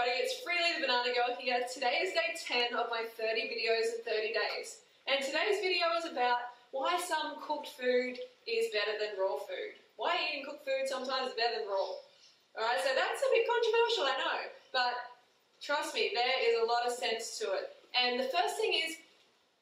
everybody, it's Freelee the Banana Girl here. Today is day 10 of my 30 videos in 30 days. And today's video is about why some cooked food is better than raw food. Why eating cooked food sometimes is better than raw. Alright, so that's a bit controversial, I know. But trust me, there is a lot of sense to it. And the first thing is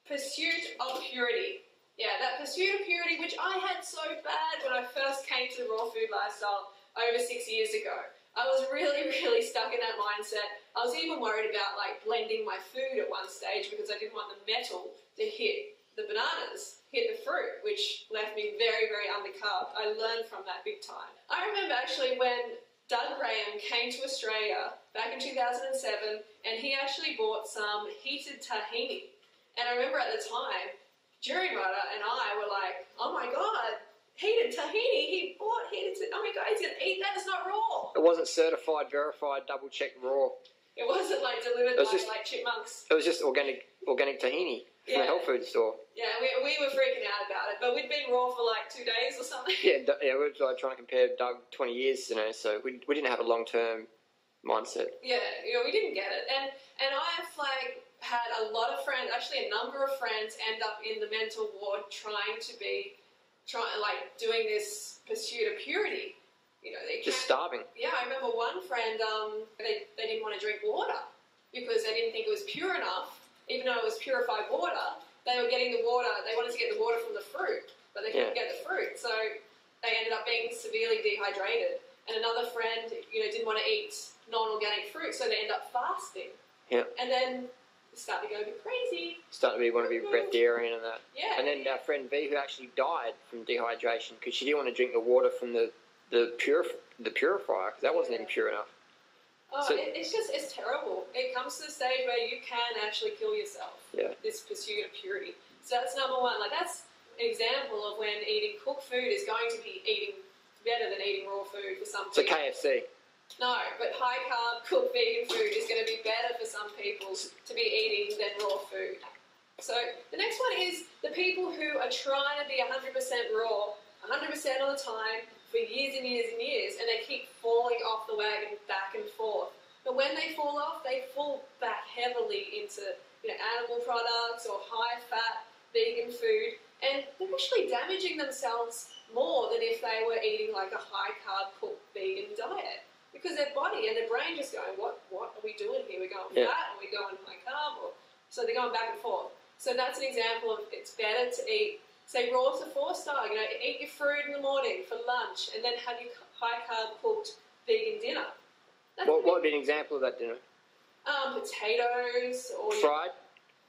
pursuit of purity. Yeah, that pursuit of purity, which I had so bad when I first came to the raw food lifestyle over 6 years ago. I was really stuck in that mindset. I was even worried about like blending my food at one stage because I didn't want the metal to hit the bananas, hit the fruit, which left me very undercarved. I learned from that big time. I remember actually when Doug Graham came to Australia back in 2007 and he actually bought some heated tahini. And I remember at the time, Jerry Rutter and I were like, oh my God, heated tahini, he bought heated tahini, oh my God, he's gonna eat that, it's not raw. It wasn't certified, verified, double checked raw. It wasn't like delivered by like chipmunks. It was just organic tahini from a health food store. Yeah, we were freaking out about it, but we'd been raw for like 2 days or something. Yeah, we were like trying to compare Doug 20 years, you know, so we didn't have a long-term mindset. Yeah, you know, we didn't get it. And I've like had a lot of friends, actually a number of friends end up in the mental ward trying to be, doing this pursuit of purity. You know, they just starving. Yeah, I remember one friend, they didn't want to drink water because they didn't think it was pure enough, even though it was purified water. They were getting the water, they wanted to get the water from the fruit, but they couldn't get the fruit, so they ended up being severely dehydrated. And another friend, you know, didn't want to eat non-organic fruit, so they end up fasting. Yeah. And then start to go a bit crazy. Want to be breatharian and that. Yeah. And then our friend V, who actually died from dehydration because she didn't want to drink the water from the purifier because that wasn't even pure enough. Oh, so, it's just, it's terrible. It comes to the stage where you can actually kill yourself. Yeah. This pursuit of purity. So that's number one. Like that's an example of when eating cooked food is going to be better than eating raw food for some people. So KFC. No, but high-carb, cooked vegan food is going to be better for some people to be eating than raw food. So the next one is the people who are trying to be 100% raw, 100% of the time for years and years and years, and they keep falling off the wagon back and forth. But when they fall off, they fall back heavily into, you know, animal products or high-fat vegan food, and they're actually damaging themselves more than if they were eating like a high-carb, cooked vegan diet. Because their body and their brain just going, what are we doing here? We're going fat, and we're going high carb, or so they're going back and forth. So that's an example of it's better to eat, say raw to 4-star, you know, eat your fruit in the morning for lunch and then have your high carb cooked vegan dinner. What would be an example of that dinner? Potatoes or fried?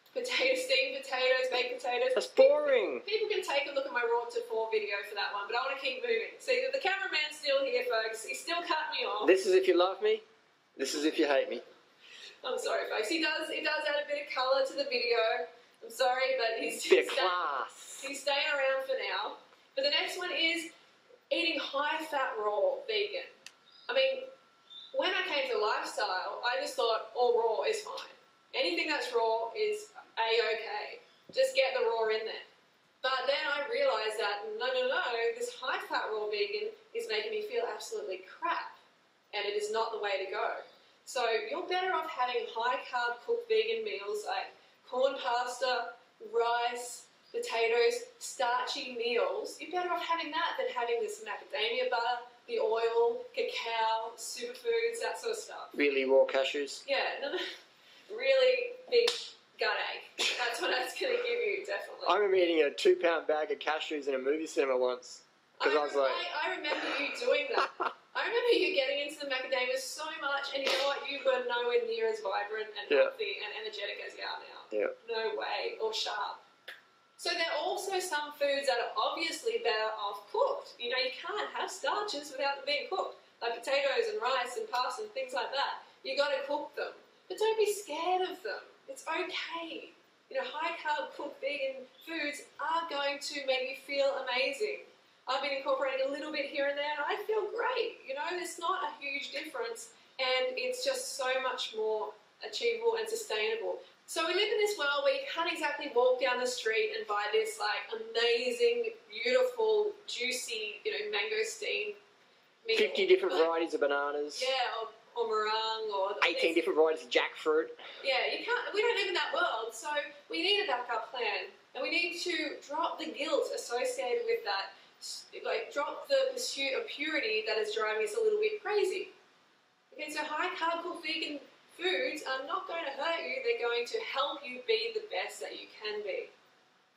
Potatoes, steamed potatoes, baked potatoes. That's boring. People can take a look at my Raw to 4 video for that one, but I want to keep moving. See, the cameraman's still here, folks. He still cut me off. This is if you love me. This is if you hate me. I'm sorry, folks. He does add a bit of colour to the video. I'm sorry, but he's staying around for now. But the next one is eating high-fat raw vegan. I mean, when I came to the lifestyle, I just thought all raw is fine. Anything that's raw is a-okay. Just get the raw in there. But then I realised that, no, this high-fat raw vegan is making me feel absolutely crap. And it is not the way to go. So you're better off having high-carb cooked vegan meals like corn pasta, rice, potatoes, starchy meals. You're better off having that than having this macadamia butter, the oil, cacao, superfoods, that sort of stuff. Really raw cashews? Yeah, no. Really big gut ache. That's what that's going to give you, definitely. I remember eating a 2-pound bag of cashews in a movie cinema once. I remember you doing that. I remember you getting into the macadamia so much, and you know what? You were nowhere near as vibrant and healthy and energetic as you are now. Yeah. No way. Or sharp. So there are also some foods that are obviously better off cooked. You know, you can't have starches without them being cooked. Like potatoes and rice and pasta and things like that. You've got to cook them. But don't be scared of them. It's okay. You know, high-carb, cooked vegan foods are going to make you feel amazing. I've been incorporating a little bit here and there, and I feel great. You know, there's not a huge difference, and it's just so much more achievable and sustainable. So we live in this world where you can't exactly walk down the street and buy this, like, amazing, beautiful, juicy, you know, mangosteen meal. 50 different varieties of bananas. Yeah, Pomerang or... the 18 different varieties of jackfruit. Yeah, you can't, we don't live in that world, so we need a backup plan. And we need to drop the guilt associated with that, like drop the pursuit of purity that is driving us a little bit crazy. Okay, so high carb vegan foods are not going to hurt you, they're going to help you be the best that you can be.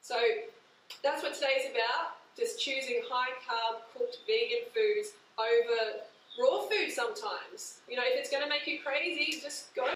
So that's what today's about, just choosing high carb cooked vegan foods over raw food sometimes. You know, if it's going to make you crazy, just go.